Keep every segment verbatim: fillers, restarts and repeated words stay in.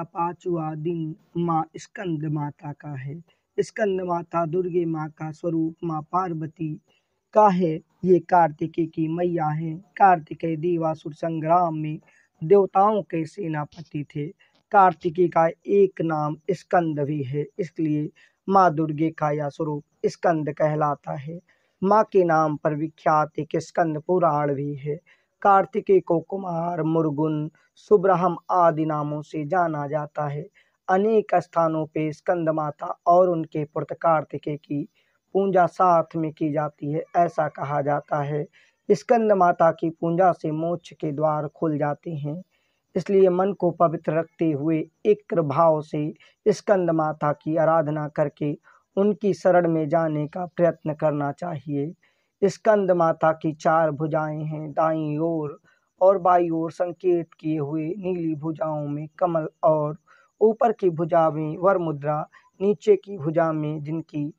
पांचवा दिन माँ स्कंद माता का है। स्कंद माता दुर्गे माँ का स्वरूप माँ पार्वती का है। ये कार्तिकेय की मैया है। कार्तिकेय देवासुर संग्राम में देवताओं के सेनापति थे। कार्तिकेय का एक नाम स्कंद भी है, इसलिए माँ दुर्गे का यह स्वरूप स्कंद कहलाता है। माँ के नाम पर विख्यात एक स्कंद पुराण भी है। कार्तिकेय को कुमार, मुरुगन, सुब्रह्मण्य आदि नामों से जाना जाता है। अनेक स्थानों पर स्कंद माता और उनके पुत्र कार्तिकेय की पूजा साथ में की जाती है, ऐसा कहा जाता है। स्कंद माता की पूजा से मोक्ष के द्वार खुल जाते हैं, इसलिए मन को पवित्र रखते हुए एकाग्र भाव से स्कंद माता की आराधना करके उनकी शरण में जाने का प्रयत्न करना चाहिए। स्कंद माता की चार भुजाएं हैं। दाईं ओर और बाईं ओर संकेत किए हुए नीली भुजाओं में कमल और ऊपर की भुजा में वर मुद्रा, नीचे की भुजा में जिनकी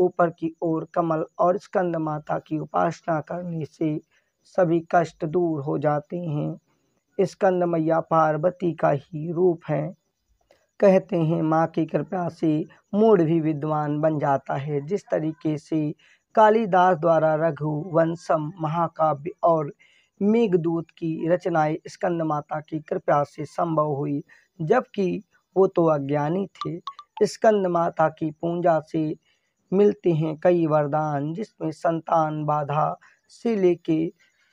ऊपर की ओर कमल। और स्कंद माता की उपासना करने से सभी कष्ट दूर हो जाते हैं। स्कंद मैया पार्वती का ही रूप है। कहते हैं माँ की कृपा से मूढ़ भी विद्वान बन जाता है। जिस तरीके से कालिदास द्वारा रघुवंशम महाकाव्य और मेघदूत की रचनाएं स्कंद माता की कृपा से संभव हुई, जबकि वो तो अज्ञानी थे। स्कंद माता की पूजा से मिलते हैं कई वरदान, जिसमें संतान बाधा से लेके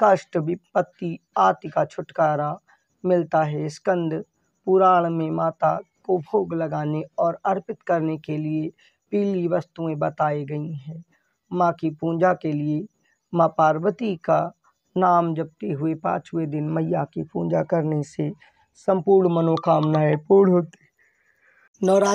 कष्ट विपत्ति आदि का छुटकारा मिलता है। स्कंद पुराण में माता को भोग लगाने और अर्पित करने के लिए पीली वस्तुएं बताई गई हैं। माँ की पूजा के लिए माँ पार्वती का नाम जपते हुए पांचवें दिन मैया की पूजा करने से संपूर्ण मनोकामनाएं पूर्ण होती। नवरात्र